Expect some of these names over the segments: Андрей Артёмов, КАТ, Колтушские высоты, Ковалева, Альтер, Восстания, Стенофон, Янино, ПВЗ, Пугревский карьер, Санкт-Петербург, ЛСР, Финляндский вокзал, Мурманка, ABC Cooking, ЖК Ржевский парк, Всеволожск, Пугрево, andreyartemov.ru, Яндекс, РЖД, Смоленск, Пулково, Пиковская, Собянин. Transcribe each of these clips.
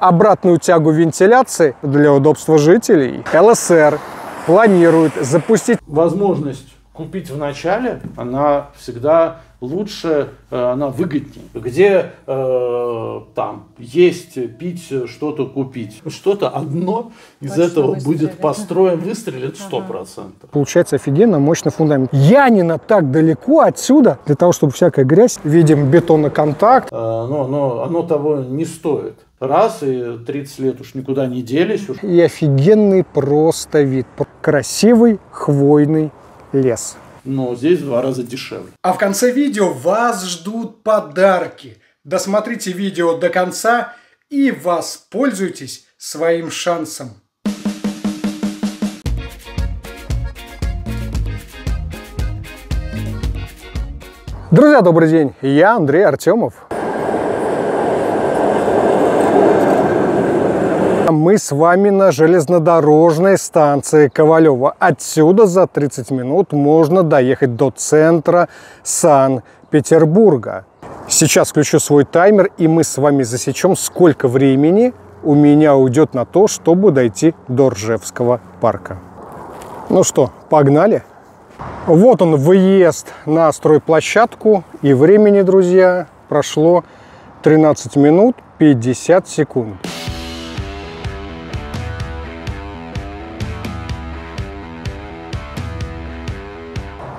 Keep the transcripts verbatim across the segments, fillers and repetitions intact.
обратную тягу вентиляции для удобства жителей. ЛСР планирует запустить возможность купить в начале, она всегда лучше, она выгоднее. Где э, там есть, пить, что-то купить. Что-то одно из Точно этого выстрелит. будет построен, выстрелит сто процентов. Получается офигенно мощный фундамент. Янино так далеко отсюда, для того, чтобы всякая грязь, видим бетонный контакт. Э, но, но оно того не стоит. Раз, и тридцать лет уж никуда не делись. Уж. И офигенный просто вид. Красивый хвойный лес. Но здесь в два раза дешевле. А в конце видео вас ждут подарки. Досмотрите видео до конца и воспользуйтесь своим шансом. Друзья, добрый день. Я Андрей Артёмов. Мы с вами на железнодорожной станции Ковалева. Отсюда за тридцать минут можно доехать до центра Санкт-Петербурга. Сейчас включу свой таймер, и мы с вами засечем, сколько времени у меня уйдет на то, чтобы дойти до Ржевского парка. Ну что, погнали? Вот он, выезд на стройплощадку. И времени, друзья, прошло тринадцать минут пятьдесят секунд.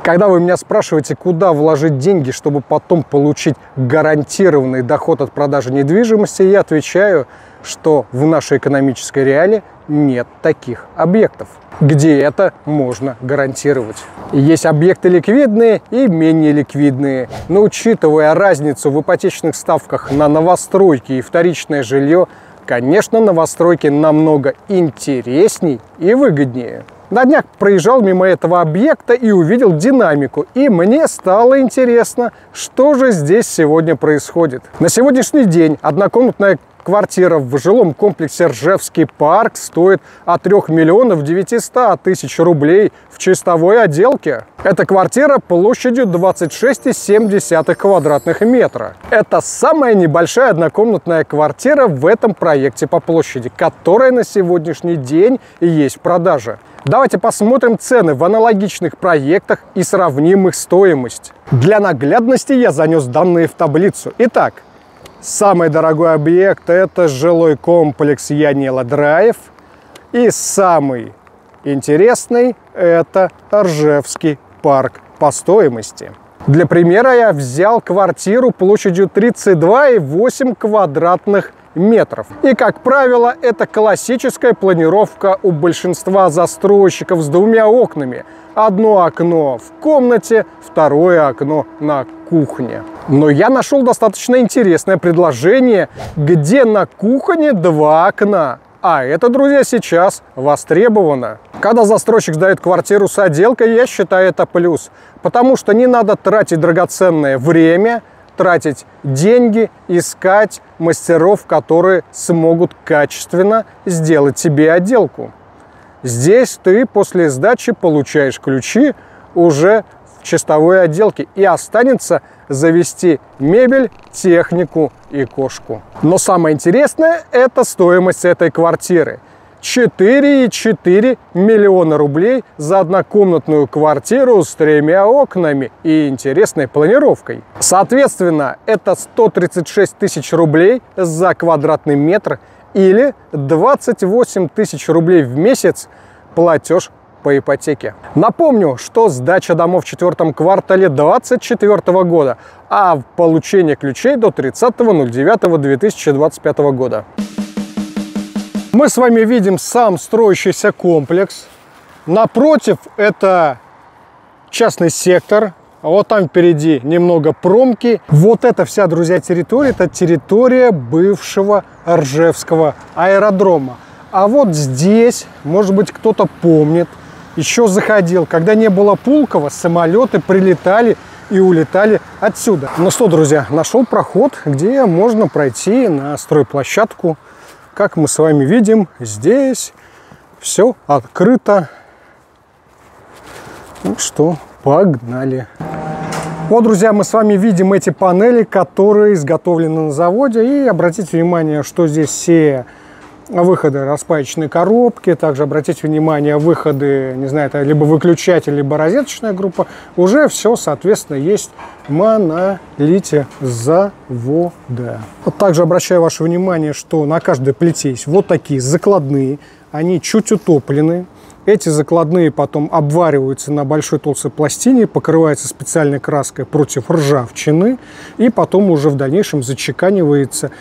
Когда вы меня спрашиваете, куда вложить деньги, чтобы потом получить гарантированный доход от продажи недвижимости, я отвечаю, что в нашей экономической реалии нет таких объектов, где это можно гарантировать. Есть объекты ликвидные и менее ликвидные. Но учитывая разницу в ипотечных ставках на новостройки и вторичное жилье, конечно, новостройки намного интересней и выгоднее. На днях проезжал мимо этого объекта и увидел динамику. И мне стало интересно, что же здесь сегодня происходит. На сегодняшний день однокомнатная квартира в жилом комплексе «Ржевский парк» стоит от трёх миллионов девятисот тысяч рублей в чистовой отделке. Эта квартира площадью двадцать шесть целых семь десятых квадратных метра. Это самая небольшая однокомнатная квартира в этом проекте по площади, которая на сегодняшний день есть в продаже. Давайте посмотрим цены в аналогичных проектах и сравним их стоимость. Для наглядности я занес данные в таблицу. Итак, самый дорогой объект – это жилой комплекс Янило Драйв. И самый интересный – это Ржевский парк по стоимости. Для примера я взял квартиру площадью тридцать два и восемь квадратных метров. И, как правило, это классическая планировка у большинства застройщиков с двумя окнами. Одно окно в комнате, второе окно на кухне. Но я нашел достаточно интересное предложение, где на кухне два окна. А это, друзья, сейчас востребовано. Когда застройщик сдает квартиру с отделкой, я считаю это плюс. Потому что не надо тратить драгоценное время, тратить деньги, искать мастеров, которые смогут качественно сделать тебе отделку. Здесь ты после сдачи получаешь ключи уже в чистовой отделке, и останется завести мебель, технику и кошку. Но самое интересное – это стоимость этой квартиры. четыре и четыре миллиона рублей за однокомнатную квартиру с тремя окнами и интересной планировкой. Соответственно, это сто тридцать шесть тысяч рублей за квадратный метр или двадцать восемь тысяч рублей в месяц платеж по ипотеке. Напомню, что сдача домов в четвертом квартале две тысячи двадцать четвёртого года, а получение ключей до тридцатого июня две тысячи двадцать пятого года. Мы с вами видим сам строящийся комплекс. Напротив это частный сектор. А вот там впереди немного промки. Вот это вся, друзья, территория. Это территория бывшего Ржевского аэродрома. А вот здесь, может быть, кто-то помнит, еще заходил. Когда не было Пулково, самолеты прилетали и улетали отсюда. Ну что, друзья, нашел проход, где можно пройти на стройплощадку. Как мы с вами видим, здесь все открыто. Ну что, погнали. Вот, друзья, мы с вами видим эти панели, которые изготовлены на заводе. И обратите внимание, что здесь все выходы распаечной коробки. Также обратите внимание, выходы, не знаю, это либо выключатель, либо розеточная группа. Уже все, соответственно, есть в монолите завода. Вот также обращаю ваше внимание, что на каждой плите есть вот такие закладные. Они чуть утоплены. Эти закладные потом обвариваются на большой толстой пластине, покрываются специальной краской против ржавчины и потом уже в дальнейшем зачеканивается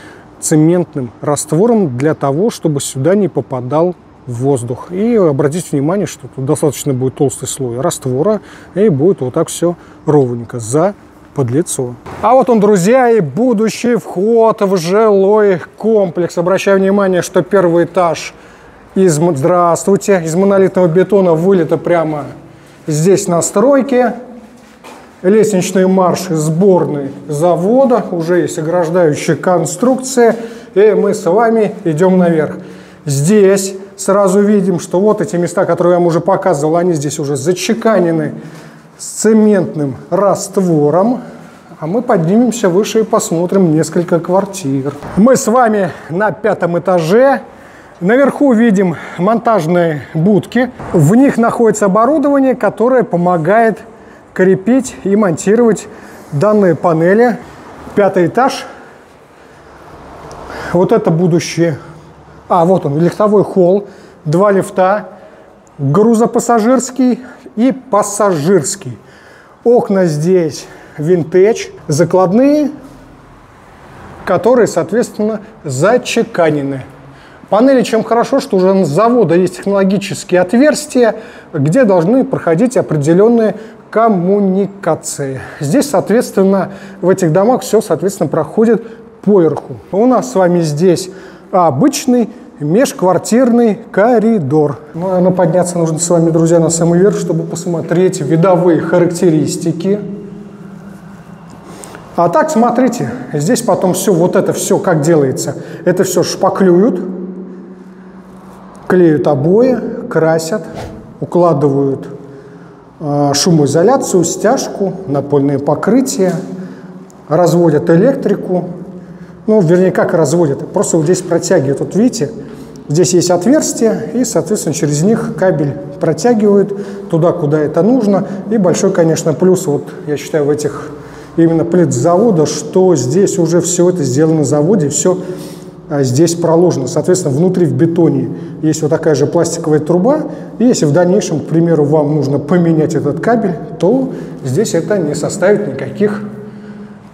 цементным раствором для того, чтобы сюда не попадал воздух. И обратите внимание, что тут достаточно будет толстый слой раствора и будет вот так все ровненько за под лицо. А вот он, друзья, и будущий вход в жилой комплекс. Обращаю внимание, что первый этаж Из, здравствуйте, из монолитного бетона вылито прямо здесь на стройке. Лестничный марш сборной завода. Уже есть ограждающая конструкция. И мы с вами идем наверх. Здесь сразу видим, что вот эти места, которые я вам уже показывал, они здесь уже зачеканены с цементным раствором. А мы поднимемся выше и посмотрим несколько квартир. Мы с вами на пятом этаже. Наверху видим монтажные будки. В них находится оборудование, которое помогает крепить и монтировать данные панели. Пятый этаж. Вот это будущее. А, вот он, лифтовой холл. Два лифта. Грузопассажирский и пассажирский. Окна здесь винтедж, закладные, которые, соответственно, зачеканены. Панели чем хорошо, что уже на завода есть технологические отверстия, где должны проходить определенные коммуникации. Здесь, соответственно, в этих домах все, соответственно, проходит поверху. У нас с вами здесь обычный межквартирный коридор. Но подняться нужно с вами, друзья, на самый верх, чтобы посмотреть видовые характеристики. А так, смотрите, здесь потом все, вот это все, как делается, это все шпаклюют. Клеют обои, красят, укладывают э, шумоизоляцию, стяжку, напольные покрытия, разводят электрику. Ну, вернее, как разводят, просто вот здесь протягивают. Вот видите, здесь есть отверстия, и, соответственно, через них кабель протягивают туда, куда это нужно. И большой, конечно, плюс, вот я считаю, в этих именно плитзавода, что здесь уже все это сделано на заводе, все здесь проложено. Соответственно, внутри в бетоне есть вот такая же пластиковая труба. И если в дальнейшем, к примеру, вам нужно поменять этот кабель, то здесь это не составит никаких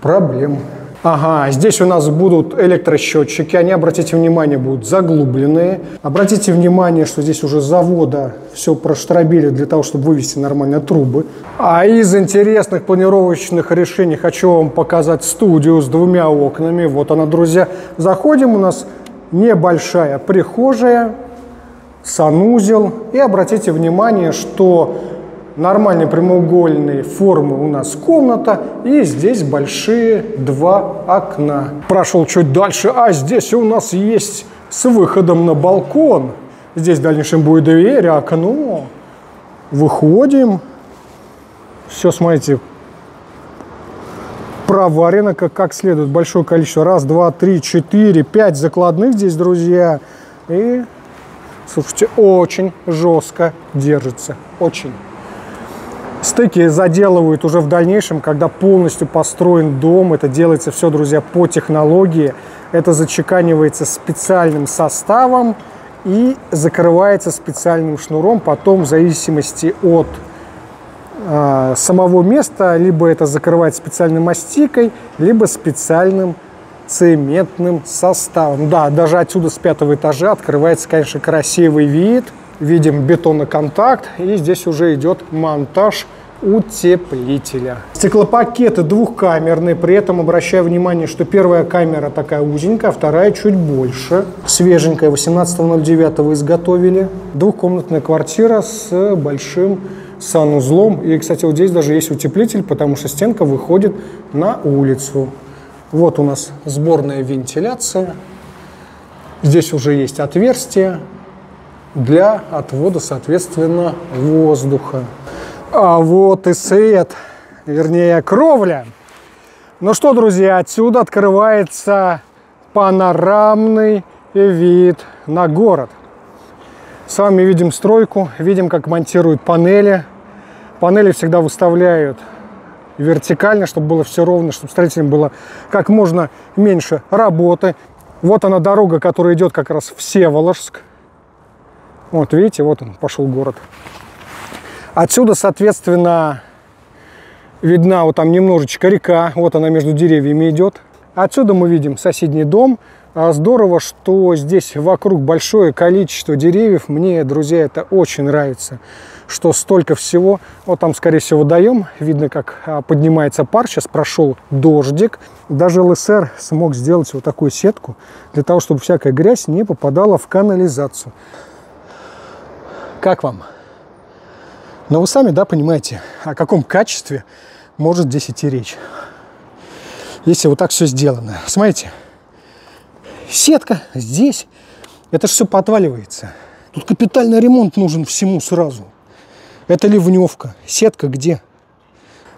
проблем. Ага, здесь у нас будут электросчетчики. Они, обратите внимание, будут заглубленные. Обратите внимание, что здесь уже завода все проштробили для того, чтобы вывести нормально трубы. А из интересных планировочных решений хочу вам показать студию с двумя окнами. Вот она, друзья. Заходим, у нас небольшая прихожая, санузел. И обратите внимание, что нормальной прямоугольной формы у нас комната, и здесь большие два окна. Прошел чуть дальше, а здесь у нас есть с выходом на балкон. Здесь в дальнейшем будет дверь, окно. Выходим. Все, смотрите, проварено как, как следует. Большое количество. Раз, два, три, четыре, пять закладных здесь, друзья. И, слушайте, очень жестко держится. Очень. Стыки заделывают уже в дальнейшем, когда полностью построен дом. Это делается все, друзья, по технологии. Это зачеканивается специальным составом и закрывается специальным шнуром. Потом, в зависимости от э, самого места, либо это закрывается специальной мастикой, либо специальным цементным составом. Да, даже отсюда с пятого этажа открывается, конечно, красивый вид. Видим бетонный контакт, и здесь уже идет монтаж утеплителя. Стеклопакеты двухкамерные, при этом обращаю внимание, что первая камера такая узенькая, вторая чуть больше. Свеженькая, восемнадцатого ноль девятого изготовили. Двухкомнатная квартира с большим санузлом. И, кстати, вот здесь даже есть утеплитель, потому что стенка выходит на улицу. Вот у нас сборная вентиляция. Здесь уже есть отверстие для отвода, соответственно, воздуха. А вот и свет. вернее кровля. Ну что, друзья, отсюда открывается панорамный вид на город. С вами видим стройку, видим, как монтируют панели. Панели всегда выставляют вертикально, чтобы было все ровно, чтобы строителям было как можно меньше работы. Вот она дорога, которая идет как раз в Всеволожск. Вот видите, вот он пошел город. Отсюда, соответственно, видна вот там немножечко река. Вот она между деревьями идет. Отсюда мы видим соседний дом. Здорово, что здесь вокруг большое количество деревьев. Мне, друзья, это очень нравится, что столько всего. Вот там, скорее всего, водоем. Видно, как поднимается пар. Сейчас прошел дождик. Даже эл эс эр смог сделать вот такую сетку, для того, чтобы всякая грязь не попадала в канализацию. Как вам? Но вы сами, да, понимаете, о каком качестве может здесь идти речь, если вот так все сделано. Смотрите. Сетка здесь, это же все подваливается. Тут капитальный ремонт нужен всему сразу. Это ливневка, сетка где?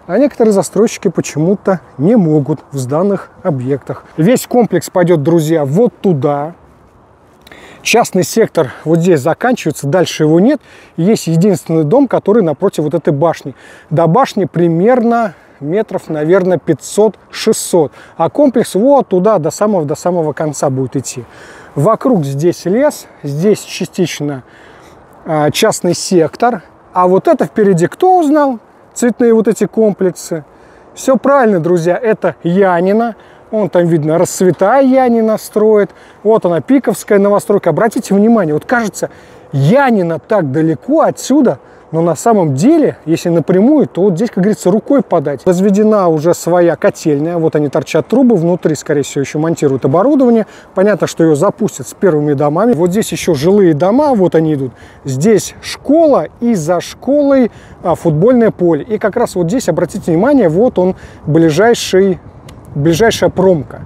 А некоторые застройщики почему-то не могут в сданных объектах. Весь комплекс пойдет, друзья, вот туда. Частный сектор вот здесь заканчивается, дальше его нет. Есть единственный дом, который напротив вот этой башни. До башни примерно метров, наверное, пятьсот-шестьсот. А комплекс вот туда, до самого, до самого конца будет идти. Вокруг здесь лес, здесь частично э, частный сектор. А вот это впереди кто узнал? Цветные вот эти комплексы. Все правильно, друзья, это Янино. Вон там видно, расцветая Янино строит. Вот она, Пиковская новостройка. Обратите внимание, вот кажется, Янино так далеко отсюда. Но на самом деле, если напрямую, то вот здесь, как говорится, рукой подать. Возведена уже своя котельная. Вот они торчат трубы. Внутри, скорее всего, еще монтируют оборудование. Понятно, что ее запустят с первыми домами. Вот здесь еще жилые дома. Вот они идут. Здесь школа и за школой а, футбольное поле. И как раз вот здесь, обратите внимание, вот он, ближайший, ближайшая промка.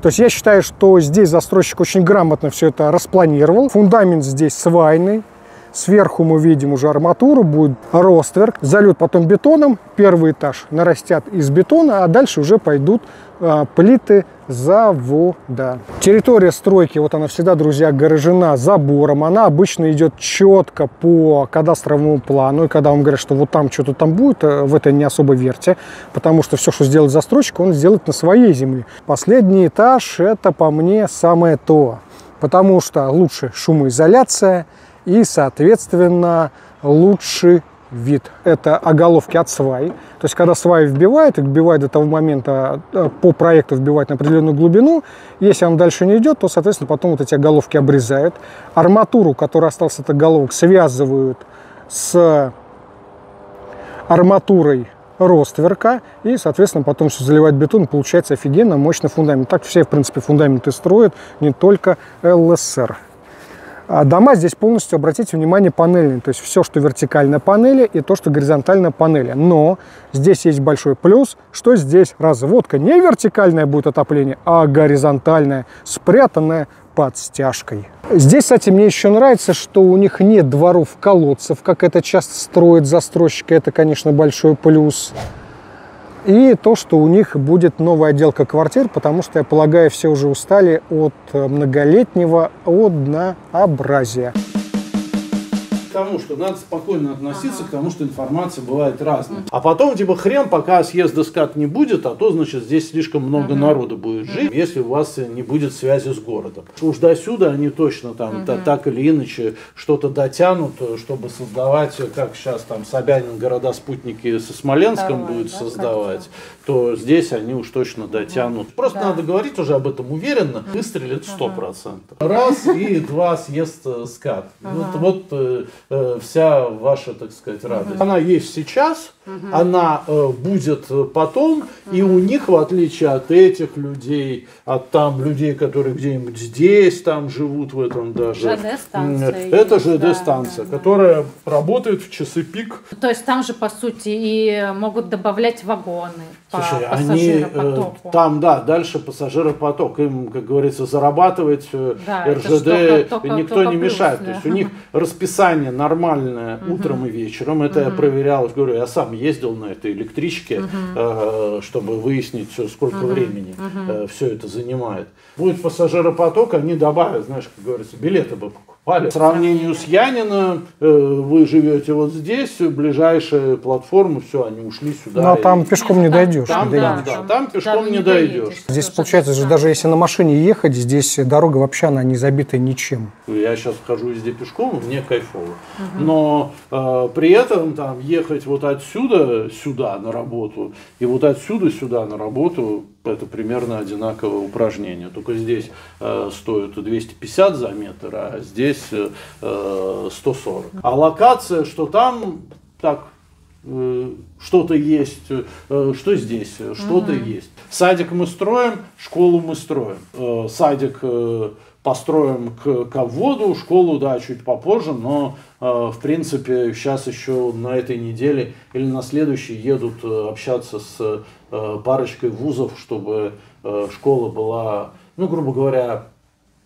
То есть я считаю, что здесь застройщик очень грамотно все это распланировал. Фундамент здесь свайный. Сверху мы видим уже арматуру, будет ростверк, зальют потом бетоном, первый этаж нарастят из бетона, а дальше уже пойдут а, плиты завода. Территория стройки, вот она всегда, друзья, огорожена забором, она обычно идет четко по кадастровому плану, и когда вам говорят, что вот там что-то там будет, в это не особо верьте, потому что все, что сделает застройщик, он сделает на своей земле. Последний этаж, это по мне самое то, потому что лучше шумоизоляция, и, соответственно, лучший вид. Это оголовки от свай. То есть, когда сваи вбивают, их вбивают до того момента, по проекту вбивают на определенную глубину. Если он дальше не идет, то, соответственно, потом вот эти оголовки обрезают. Арматуру, которая осталась от оголовок, связывают с арматурой ростверка. И, соответственно, потом все заливают бетон. Получается офигенно мощный фундамент. Так все, в принципе, фундаменты строят, не только эл эс эр. А дома здесь полностью, обратите внимание, панельные. То есть все, что вертикально панели, и то, что горизонтально панели. Но здесь есть большой плюс, что здесь разводка не вертикальное будет отопление, а горизонтальное, спрятанное под стяжкой. Здесь, кстати, мне еще нравится, что у них нет дворов-колодцев, как это часто строят застройщики. Это, конечно, большой плюс. И то, что у них будет новая отделка квартир, потому что, я полагаю, все уже устали от многолетнего однообразия. К тому, что надо спокойно относиться, к тому, что информация бывает разная. А потом, типа, хрен, пока съезда скат не будет, а то, значит, здесь слишком много народу будет жить, если у вас не будет связи с городом. Уж досюда они точно там так или иначе что-то дотянут, чтобы создавать, как сейчас там Собянин города-спутники со Смоленском будет создавать, то здесь они уж точно дотянут. Просто надо говорить уже об этом уверенно, выстрелит сто процентов. Раз и два съезд скат. Вот вся ваша, так сказать, радость. Угу. Она есть сейчас, угу. Она э, будет потом, угу. И у них, в отличие от этих людей, от там людей, которые где-нибудь здесь там живут, в этом даже. ЖД-станция. Это ЖД-станция, да, да, которая да. работает в часы пик. То есть там же, по сути, и могут добавлять вагоны по Слушай, пассажиропотоку. Они, э, там, да, дальше пассажиропоток. Им, как говорится, зарабатывать да, РЖД только, только, никто только не плюс, мешает. Да. То есть у них расписание нормальная угу. утром и вечером. Это угу. я проверял, говорю, я сам ездил на этой электричке, угу. чтобы выяснить, сколько угу. времени угу. все это занимает. Будет пассажиропоток, они добавят, знаешь, как говорится, билеты бы покупали. По сравнению с Янино, вы живете вот здесь, ближайшая платформа, все, они ушли сюда. Но и... там пешком не дойдешь. Там, да, да, там пешком там не дойдешь. Здесь получается, же даже если на машине ехать, здесь дорога вообще она не забита ничем. Я сейчас хожу везде пешком, мне кайфово. Угу. Но э, при этом там ехать вот отсюда сюда на работу и вот отсюда сюда на работу — это примерно одинаковое упражнение. Только здесь э, стоит двести пятьдесят за метр, а здесь э, сто сорок. А локация, что там так... что-то есть, что здесь, что-то mm-hmm. есть. Садик мы строим, школу мы строим. Садик построим к, к обводу, школу, да, чуть попозже, но, в принципе, сейчас еще на этой неделе или на следующей едут общаться с парочкой вузов, чтобы школа была, ну, грубо говоря,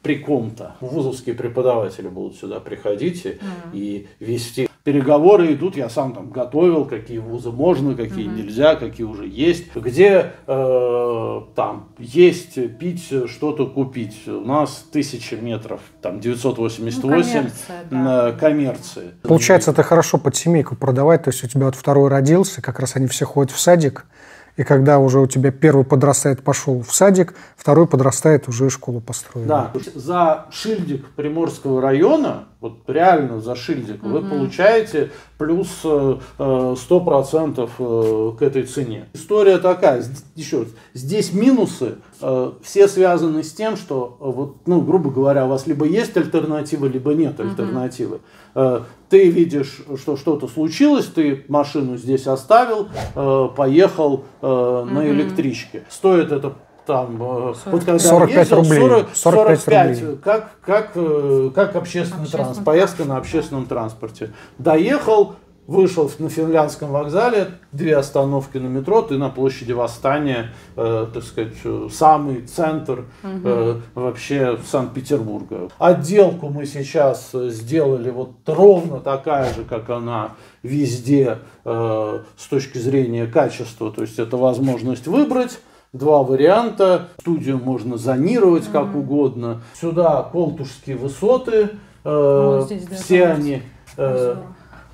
при ком-то. Вузовские преподаватели будут сюда приходить mm-hmm. и вести. Переговоры идут, я сам там готовил, какие вузы можно, какие mm-hmm. нельзя, какие уже есть. Где э, там есть, пить, что-то купить. У нас тысяча метров, там девятьсот восемьдесят восемь, ну, коммерция, да. коммерции. Получается, это хорошо под семейку продавать, то есть у тебя вот второй родился, как раз они все ходят в садик. И когда уже у тебя первый подрастает, пошел в садик, второй подрастает, уже школу построили. Да, за шильдик Приморского района, вот реально за шильдик, угу. вы получаете плюс сто процентов к этой цене. История такая, еще раз, здесь минусы все связаны с тем, что, вот, ну, грубо говоря, у вас либо есть альтернатива, либо нет альтернативы. Угу. Ты видишь, что что-то случилось, ты машину здесь оставил, поехал угу. на электричке. Стоит это там вот когда сорок пять рублей, как, как, как общественный транспорт, поездка на общественном транспорте. Доехал, вышел на Финляндском вокзале, две остановки на метро, ты на площади Восстания, э, так сказать, самый центр э, вообще Санкт-Петербурга. Отделку мы сейчас сделали вот ровно такая же, как она везде, э, с точки зрения качества, то есть это возможность выбрать. Два варианта. Студию можно зонировать mm-hmm. как угодно. Сюда Колтушские высоты. Э, здесь, да, все они... Э,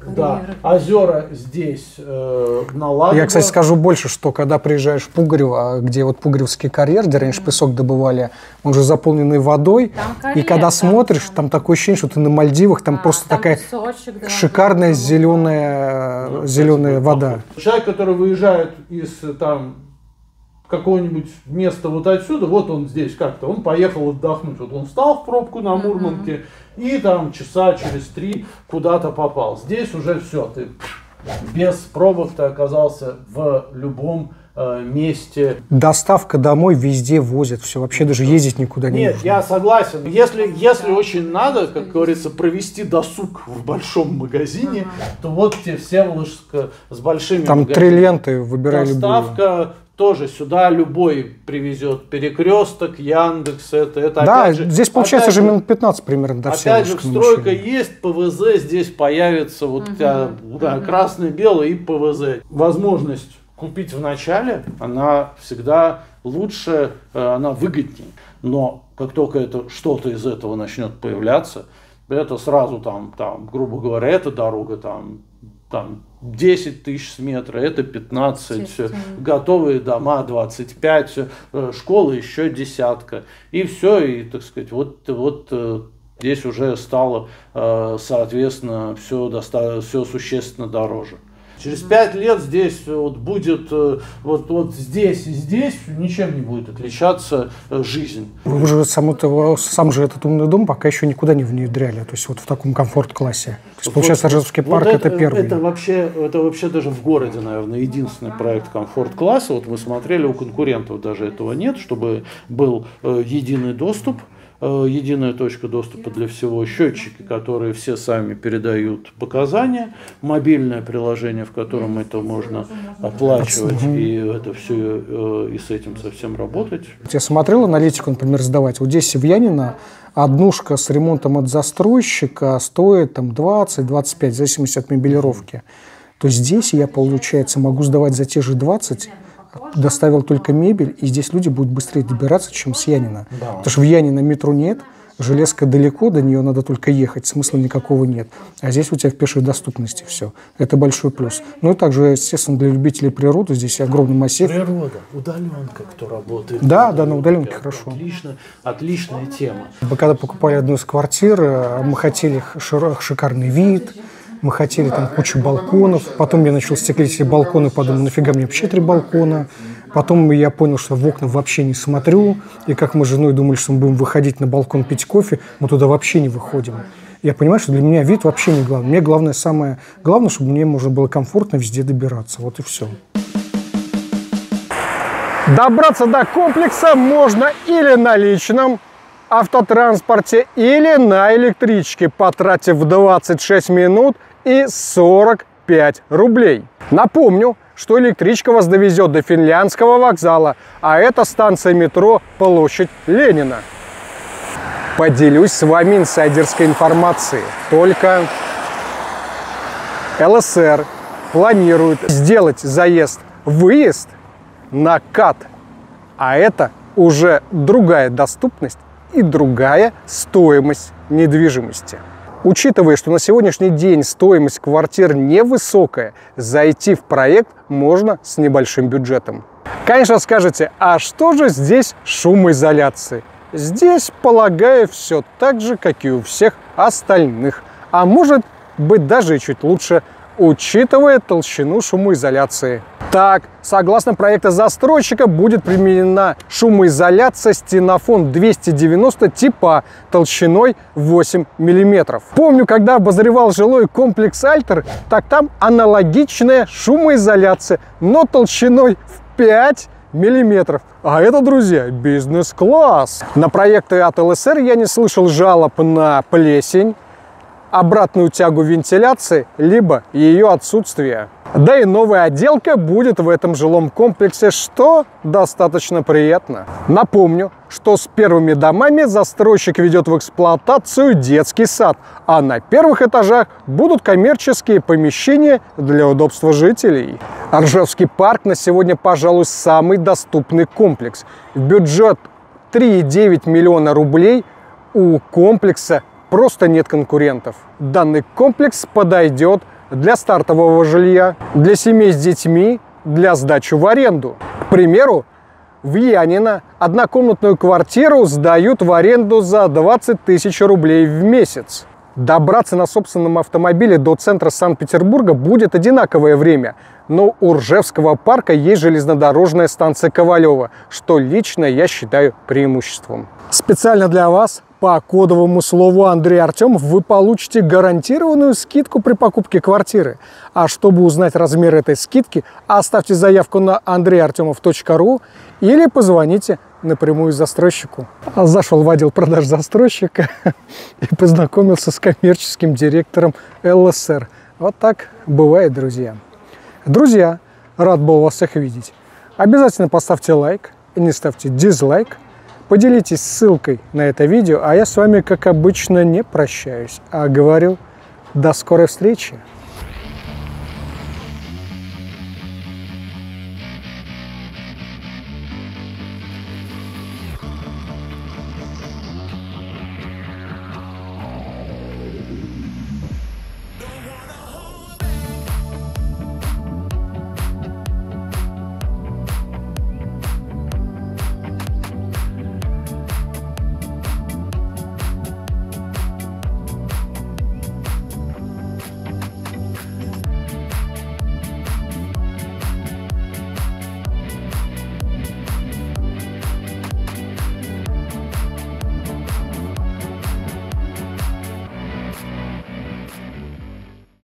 да, озера здесь э, на Ладоге. Я, кстати, скажу больше, что когда приезжаешь в Пугрево, где вот Пугревский карьер, где раньше mm-hmm. песок добывали, он же заполненный водой. Карьер, и когда смотришь, там, там такое ощущение, что ты на Мальдивах, там а, просто там такая песочек, да, шикарная зеленая, ну, зеленая, кстати, вода. Человек, который выезжает из там... какого-нибудь места вот отсюда, вот он здесь как-то, он поехал отдохнуть, вот он встал в пробку на Мурманке и там часа через три куда-то попал. Здесь уже все, ты без пробок ты оказался в любом э, месте. Доставка домой везде возят, все, вообще даже ездить никуда не Нет, нужно. Нет, я согласен, если, если очень надо, как говорится, провести досуг в большом магазине, uh-huh. то вот те Всеволожска с большими там магазинами. Три ленты, выбирай доставка, любую. Тоже сюда любой привезет. Перекресток, Яндекс, это, это да, опять же... здесь получается же минут пятнадцать примерно до всего. Опять же, стройка есть, ПВЗ здесь появится, вот угу, да, угу. красный, белый и ПВЗ. Возможность купить в начале, она всегда лучше, она выгоднее. Но как только это, что-то из этого начнет появляться, это сразу там, там грубо говоря, эта дорога там... там десять тысяч с метра, это пятнадцать, готовые дома двадцать пять, школы еще десятка. И все, и, так сказать, вот, вот здесь уже стало, соответственно, все, доста- все существенно дороже. Через пять лет здесь вот будет, вот, вот здесь и здесь ничем не будет отличаться жизнь. Вы же сам, это, сам же этот умный дом пока еще никуда не внедряли, то есть вот в таком комфорт-классе. То есть, вот, получается, Ржевский парк вот – это, это первый. Это вообще, это вообще даже в городе, наверное, единственный проект комфорт-класса. Вот мы смотрели, у конкурентов даже этого нет, чтобы был единый доступ. Единая точка доступа для всего, счетчики, которые все сами передают показания, мобильное приложение, в котором это можно оплачивать и это все, и с этим совсем работать. Я смотрел аналитику, например, сдавать. Вот здесь в Янино однушка с ремонтом от застройщика стоит там двадцать-двадцать пять, в зависимости от мебелировки, то здесь я, получается, могу сдавать за те же двадцать, доставил только мебель, и здесь люди будут быстрее добираться, чем с Янина. Да. Потому что в Янина метро нет, железка далеко, до нее надо только ехать, смысла никакого нет. А здесь у тебя в пешей доступности все. Это большой плюс. Ну и также, естественно, для любителей природы здесь огромный массив. Природа, удаленка, кто работает. Да, да, на удаленке хорошо. Отлично, отличная тема. Мы когда покупали одну из квартир, мы хотели шикарный вид, мы хотели там кучу балконов. Потом я начал стеклить все балконы, подумал, нафига мне вообще три балкона. Потом я понял, что в окна вообще не смотрю. И как мы с женой думали, что мы будем выходить на балкон пить кофе, мы туда вообще не выходим. Я понимаю, что для меня вид вообще не главное. Мне главное, самое главное, чтобы мне можно было комфортно везде добираться. Вот и все. Добраться до комплекса можно или на личном автотранспорте, или на электричке, потратив двадцать шесть минут и сорок пять рублей. Напомню, что электричка вас довезет до Финляндского вокзала, а это станция метро Площадь Ленина. Поделюсь с вами инсайдерской информацией. Только ЛСР планирует сделать заезд-выезд на КАТ, а это уже другая доступность и другая стоимость недвижимости. Учитывая, что на сегодняшний день стоимость квартир невысокая, зайти в проект можно с небольшим бюджетом. Конечно, скажете, а что же здесь шумоизоляции? Здесь, полагаю, все так же, как и у всех остальных. А может быть, даже и чуть лучше, учитывая толщину шумоизоляции. Так, согласно проекту застройщика, будет применена шумоизоляция стенофон двести девяносто типа толщиной восемь миллиметров. Помню, когда обозревал жилой комплекс «Альтер», так там аналогичная шумоизоляция, но толщиной в пять миллиметров. А это, друзья, бизнес-класс. На проекты от ЛСР я не слышал жалоб на плесень, обратную тягу вентиляции, либо ее отсутствие. Да и новая отделка будет в этом жилом комплексе, что достаточно приятно. Напомню, что с первыми домами застройщик ведет в эксплуатацию детский сад, а на первых этажах будут коммерческие помещения для удобства жителей. Ржевский парк на сегодня, пожалуй, самый доступный комплекс. Бюджет три и девять десятых миллиона рублей, у комплекса просто нет конкурентов. Данный комплекс подойдет для стартового жилья, для семей с детьми, для сдачи в аренду. К примеру, в Янино однокомнатную квартиру сдают в аренду за двадцать тысяч рублей в месяц. Добраться на собственном автомобиле до центра Санкт-Петербурга будет одинаковое время, но у Ржевского парка есть железнодорожная станция Ковалева, что лично я считаю преимуществом. Специально для вас по кодовому слову Андрей Артёмов вы получите гарантированную скидку при покупке квартиры. А чтобы узнать размер этой скидки, оставьте заявку на андрей артемов точка ру или позвоните напрямую застройщику. Зашел в отдел продаж застройщика и познакомился с коммерческим директором ЛСР. Вот так бывает, друзья. Друзья, рад был вас всех видеть. Обязательно поставьте лайк и не ставьте дизлайк. Поделитесь ссылкой на это видео, а я с вами, как обычно, не прощаюсь, а говорю до скорой встречи.